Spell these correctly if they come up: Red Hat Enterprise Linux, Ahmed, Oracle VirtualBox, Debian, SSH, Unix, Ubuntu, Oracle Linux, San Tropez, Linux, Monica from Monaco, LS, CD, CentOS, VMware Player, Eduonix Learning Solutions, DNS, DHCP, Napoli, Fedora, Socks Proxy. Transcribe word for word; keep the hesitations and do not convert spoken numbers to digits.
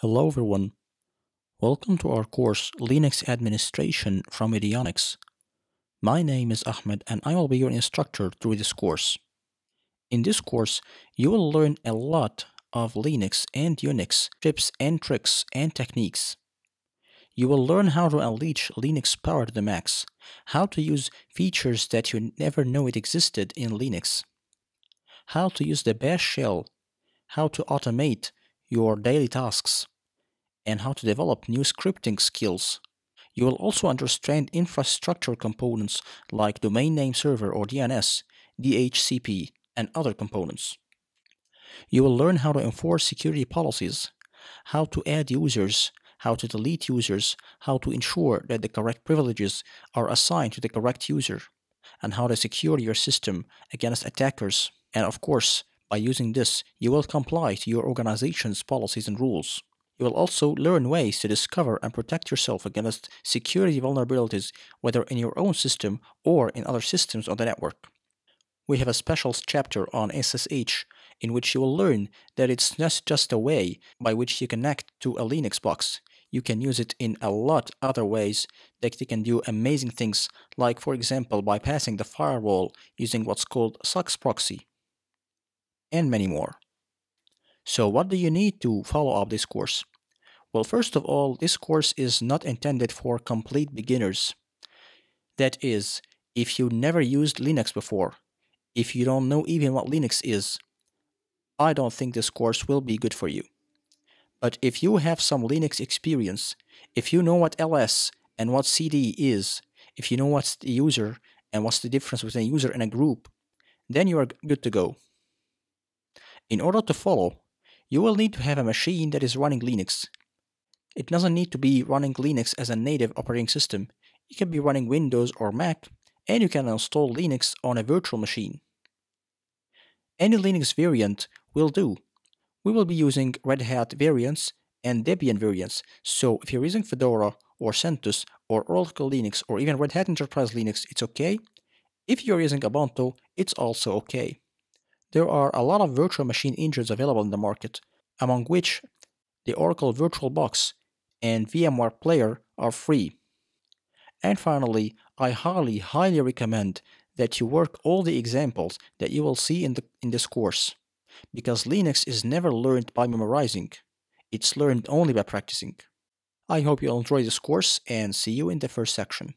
Hello everyone, welcome to our course Linux Administration from Eduonix. My name is Ahmed and I will be your instructor through this course. In this course, you will learn a lot of Linux and Unix tips and tricks and techniques. You will learn how to unleash Linux power to the max, how to use features that you never knew it existed in Linux, how to use the bash shell, how to automate your daily tasks, and how to develop new scripting skills. You will also understand infrastructure components like domain name server or D N S, D H C P, and other components. You will learn how to enforce security policies, how to add users, how to delete users, how to ensure that the correct privileges are assigned to the correct user, and how to secure your system against attackers. And of course, by using this, you will comply to your organization's policies and rules. You will also learn ways to discover and protect yourself against security vulnerabilities, whether in your own system or in other systems on the network. We have a special chapter on S S H, in which you will learn that it's not just a way by which you connect to a Linux box. You can use it in a lot other ways that you can do amazing things, like for example bypassing the firewall using what's called Socks Proxy, and many more. So what do you need to follow up this course? Well, first of all, this course is not intended for complete beginners. That is, if you never used Linux before, if you don't know even what Linux is, I don't think this course will be good for you. But if you have some Linux experience, if you know what L S and what C D is, if you know what's the user and what's the difference between a user and a group, then you are good to go. In order to follow, you will need to have a machine that is running Linux. It doesn't need to be running Linux as a native operating system. It can be running Windows or Mac, and you can install Linux on a virtual machine. Any Linux variant will do. We will be using Red Hat variants and Debian variants, so if you're using Fedora or CentOS or Oracle Linux or even Red Hat Enterprise Linux, it's okay. If you're using Ubuntu, it's also okay. There are a lot of virtual machine engines available in the market, among which the Oracle VirtualBox and VMware Player are free. And finally, I highly, highly recommend that you work all the examples that you will see in, the, in this course, because Linux is never learned by memorizing. It's learned only by practicing. I hope you enjoy this course and see you in the first section.